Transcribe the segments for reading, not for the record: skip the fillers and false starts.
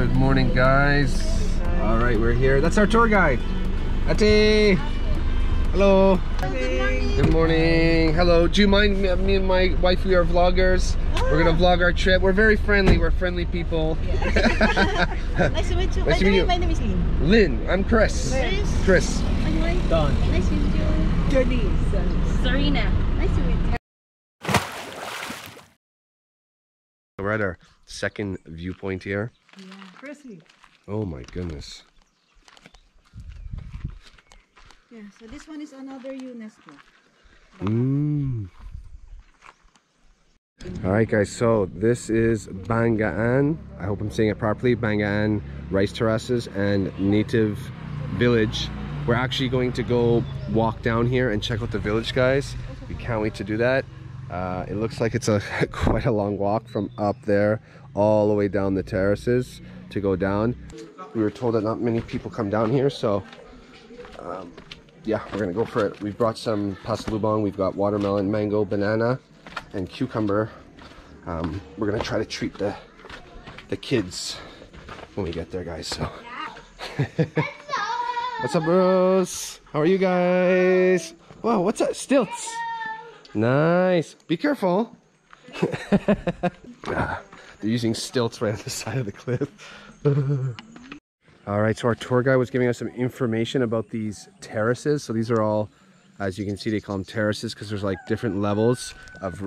Good morning, guys. All right, we're here. That's our tour guide, Ate. Hello. Good morning. Hello. Do you mind? Me and my wife, we are vloggers. We're gonna vlog our trip. We're very friendly. We're friendly people. Yeah. Nice to meet you. Nice to meet you. My name is Lynn. Lynn. I'm Chris. Chris. Chris. My wife. Don. Nice to meet you. Denise. Serena. Nice to meet you. We're at our second viewpoint here. Yeah. Chrissy. Oh my goodness. Yeah, so this one is another UNESCO. Mm. Alright guys, so this is Banga'an. I hope I'm saying it properly. Banga'an rice terraces and native village. We're actually going to go walk down here and check out the village, guys. We can't wait to do that. It looks like it's a quite a long walk from up there all the way down the terraces to go down. We were told that not many people come down here, so yeah, we're gonna go for it. We've brought some pasalubong. We've got watermelon, mango, banana, and cucumber. We're gonna try to treat the kids when we get there, guys. So, what's up, bros? How are you guys? Wow, what's up? Stilts. Nice. Be careful. They're using stilts right on the side of the cliff. All right, so our tour guide was giving us some information about these terraces. So these are all, as you can see, they call them terraces because there's like different levels of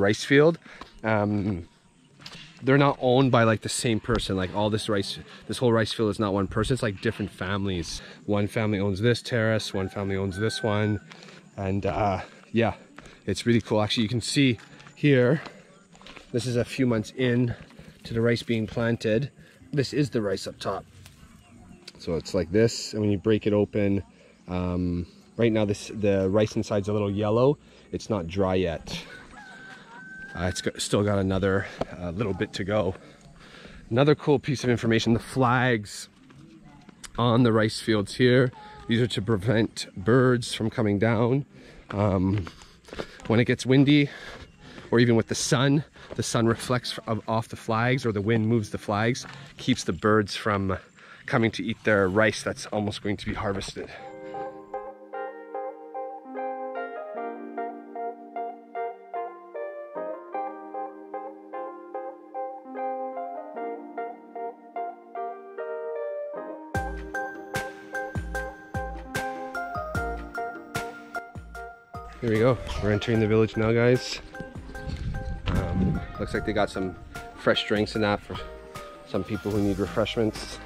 rice field. They're not owned by like the same person. Like all this whole rice field is not one person. It's like different families. One family owns this terrace, one family owns this one. And yeah, it's really cool. Actually, you can see here, this is a few months in to the rice being planted. This is the rice up top. So it's like this, and when you break it open, right now the rice inside's a little yellow. It's not dry yet. It's still got another little bit to go. Another cool piece of information, the flags on the rice fields here. These are to prevent birds from coming down. When it gets windy, or even with the sun reflects off the flags, or the wind moves the flags, keeps the birds from coming to eat their rice that's almost going to be harvested. Here we go. We're entering the village now, guys. Looks like they got some fresh drinks and that for some people who need refreshments.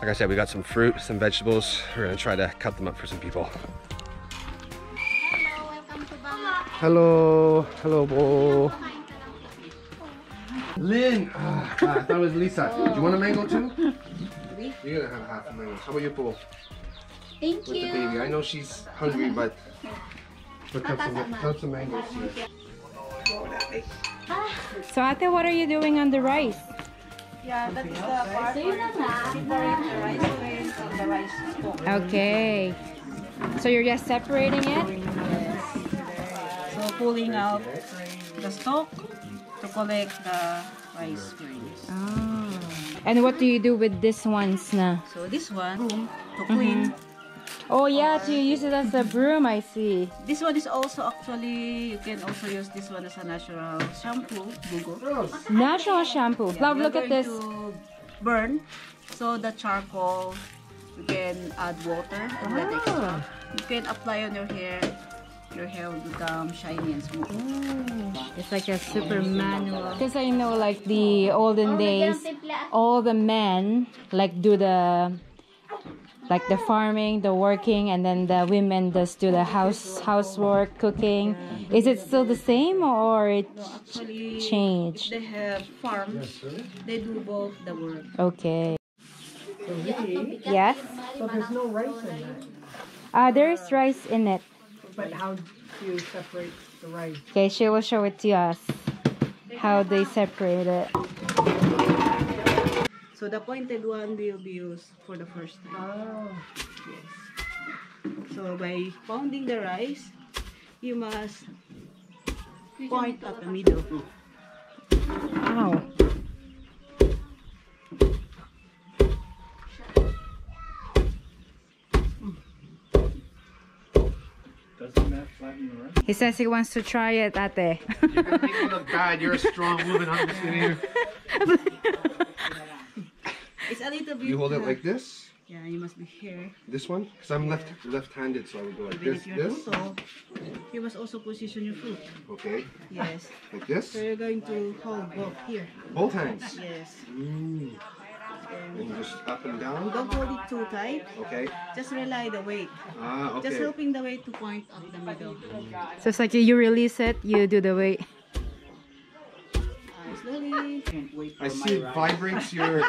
Like I said, we got some fruit, some vegetables. We're gonna try to cut them up for some people. Hello, welcome to Banga'an. Hello, hello, Bo. Lynn, I thought it was Lisa. Oh. Do you want a mango too? You're gonna have half a mango. How about you, Bo? Thank you. With the baby, I know she's hungry, but have some mangoes here. So, Ate, what are you doing on the rice? Yeah, that is the part where you separate the rice with. Okay. So you're just separating it? Yes. So pulling out the stalk to collect the rice grains. Oh. And what do you do with this ones now? So this one, to clean. Oh yeah, to use it as a broom, I see. This one is also actually, you can also use this one as a natural shampoo. Google. Natural shampoo. Yeah, love, look at this. To burn, so the charcoal, you can add water and let it cook. You can apply on your hair will become shiny and smooth. Ooh. It's like a super manual. Because I know like the olden days, all the men like do the... like the farming, the working, and then the women just do the housework, cooking. Is it still the same or it changed? If they have farms, they do both the work. Okay. Yes? So there's no rice in that? There is rice in it. But how do you separate the rice? Okay, she will show it to us, how they separate it. So the pointed one will be used for the first time. Oh. Yes. So by pounding the rice, you must point at the middle. Wow. He says he wants to try it, Ate. You're gonna make me look bad. You're a strong woman. I'm just kidding. It's a little bit. You hold it like this. Yeah, you must be here. This one? Because I'm left-handed, so I would go like this. Photo, you must also position your foot. Okay. Yes. Like this? So you're going to hold both here. Both hands? Yes. Mm. And just up and down? Don't hold it too tight. Okay. Just rely the weight. Ah, okay. Just helping the weight to point up the middle. Mm. So it's like you release it, you do the weight. I see it vibrates your...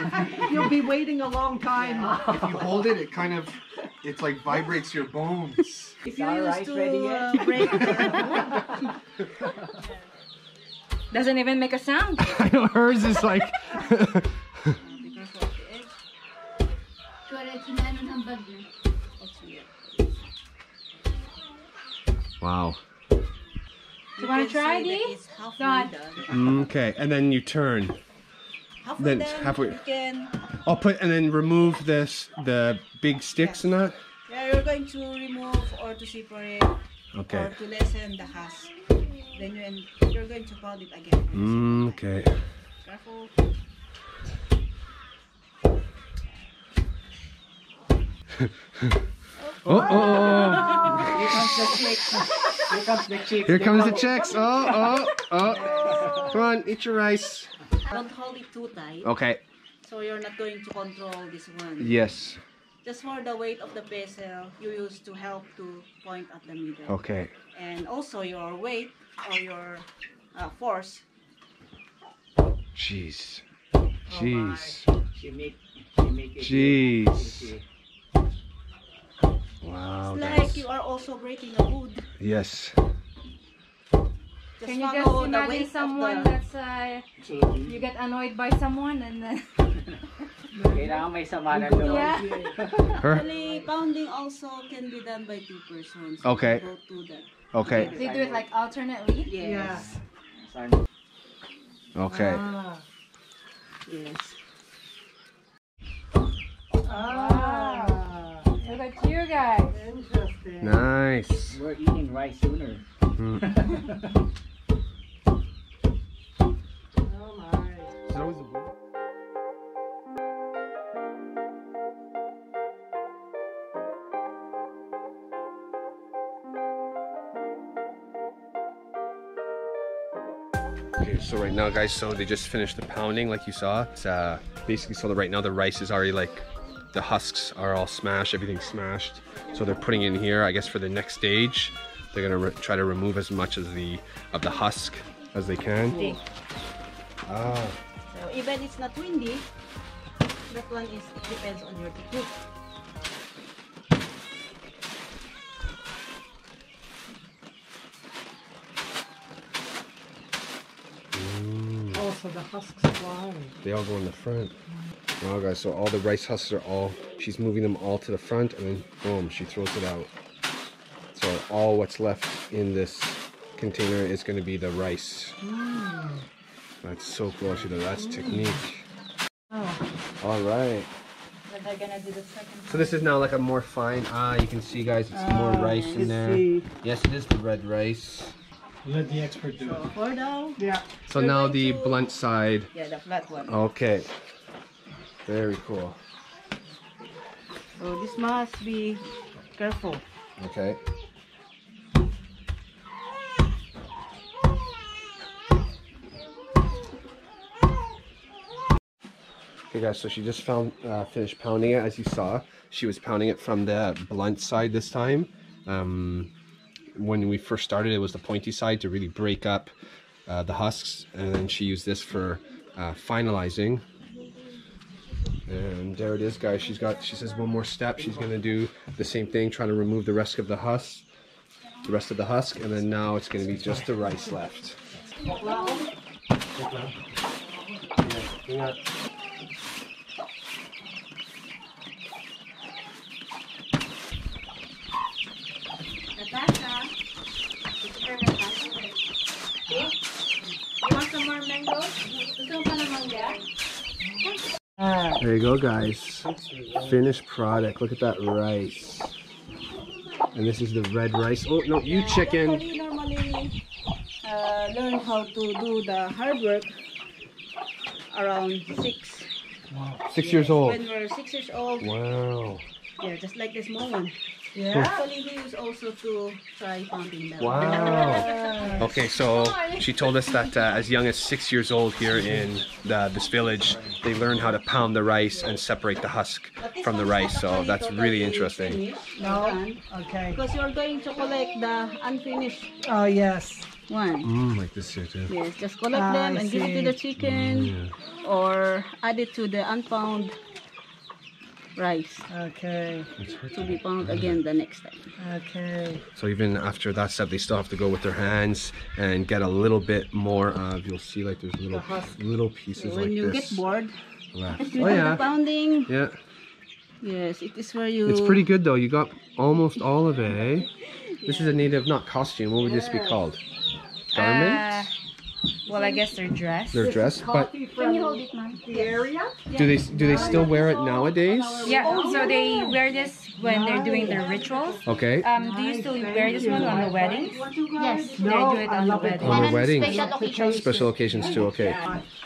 You'll be waiting a long time. If you hold it, it kind of... It's like vibrates your bones. If you used to break it... Doesn't even make a sound. I know, hers is like... Wow. You want to try these? Okay, and then you turn. Halfway then halfway. I'll put and then remove this the big sticks and that. Yeah, you're going to remove or to separate. Okay. Or to lessen the husk. Then you're going to pound it again. Okay. Careful. Here comes the chicks. Here comes the chicks. Oh. Come on, eat your rice. Don't hold it too tight. Okay. So you're not going to control this one. Yes. Just for the weight of the vessel, you use to help to point at the middle. Okay. And also your weight or your force. Jeez. Jeez. Oh, she make it. Jeez. Wow, it's like you are also breaking a wood. Yes. Can you just imagine someone that's you get annoyed by someone and then Actually, pounding also can be done by two persons. Okay. Okay. They do it like alternately? Yes. Yeah. Okay. Ah. Yes. Ah. Look at you guys. Interesting. Nice. We're eating rice sooner. Mm. Oh my. That was a So right now, guys, so they just finished the pounding like you saw. It's basically so that right now the rice is already like the husks are all smashed, everything's smashed. So they're putting in here, I guess for the next stage, they're gonna try to remove as much as of the husk as they can. Windy. Ah. So even it's not windy, that one is, it depends on your technique. Mm. Oh, so the husks fly. They all go in the front. Wow, guys, so all the rice husks are all, she's moving them all to the front and then boom, she throws it out. So all what's left in this container is going to be the rice. Mm. That's so cool, actually, that's technique. Oh. All right. But they're going to do the second part. So this is now like a more fine, you can see, guys, it's more rice in there. See. Yes, it is the red rice. Let the expert do it. So for now, yeah. So now the blunt side. Yeah, the flat one. Okay. Very cool. So this must be careful. Okay. Okay, guys, so she just finished pounding it. As you saw, she was pounding it from the blunt side this time. When we first started, it was the pointy side to really break up the husks. And then she used this for finalizing. And there it is, guys. She's got, she says one more step. She's going to do the same thing, trying to remove the rest of the husk, and then now it's going to be just the rice left. You want some more mangoes? There you go, guys. Finished product. Look at that rice. And this is the red rice. Oh, no, you chicken. I normally learn how to do the hard work around 6. Wow. 6 years old? When we're 6 years old. Wow. Yeah, just like the small one. Yeah. Actually, he used also to try founding them. Wow. Okay, so she told us that as young as 6 years old here in this village, they learn how to pound the rice and separate the husk from the rice. So that's really interesting. No. Okay. Because you're going to collect the unfinished. Oh yes. One. Like this here too. Yes, just collect them and give it to the chicken, or add it to the unpound rice. Okay. To be pounded again the next time. Okay. So even after that step, they still have to go with their hands and get a little bit more of. You'll see, like there's little pieces like this. When you get bored, after the pounding. Yeah. Yes, it is where you. It's pretty good though. You got almost all of it, eh? This is a native, not costume. What would this be called? Garment. Well, I guess they're dressed. They're dressed, but can you hold it, man? The area? Do they still wear it nowadays? Yeah, so they wear this when they're doing their rituals. Okay. Do you still wear this one on the weddings? Yes. They do it on the weddings. On the weddings. Special occasions. Special occasions too. Okay.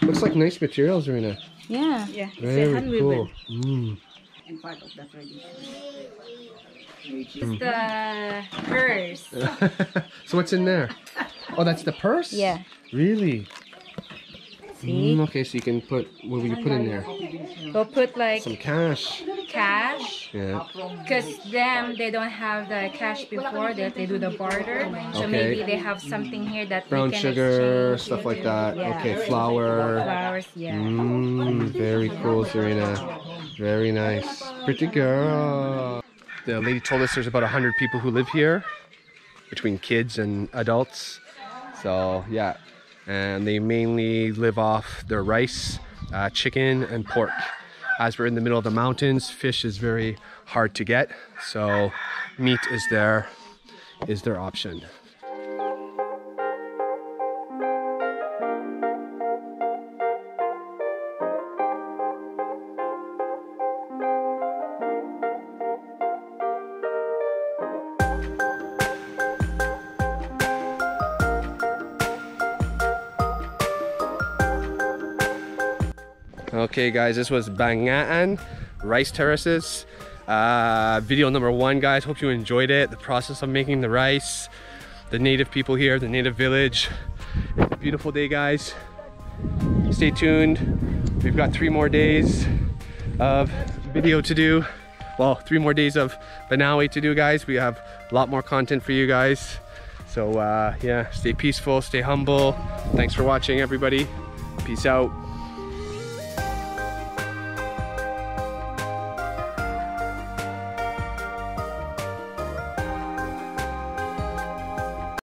Looks like nice materials, Zarina. Yeah. Yeah. Very cool. And part of that tradition. It's the purse. So what's in there? Oh, that's the purse? Yeah. Really? See? Okay, so you can put, what will you put in there? We'll put like some cash. Cash? Yeah. Because them, they don't have the cash before that. They do the barter. So maybe they have something here that brown they can sugar, exchange. Stuff like that. Yeah. Okay, flour. Flowers, yeah. Very cool, Zarina. Very nice. Pretty girl. The lady told us there's about 100 people who live here, between kids and adults. So, yeah. And they mainly live off their rice, chicken, and pork. As we're in the middle of the mountains, fish is very hard to get, so meat is their option. Okay guys, this was Banga'an rice terraces. Video number 1 guys, hope you enjoyed it. The process of making the rice, the native people here, the native village. It's a beautiful day guys. Stay tuned. We've got 3 more days of video to do. Well, 3 more days of Banaue to do guys. We have a lot more content for you guys. So yeah, stay peaceful, stay humble. Thanks for watching everybody. Peace out.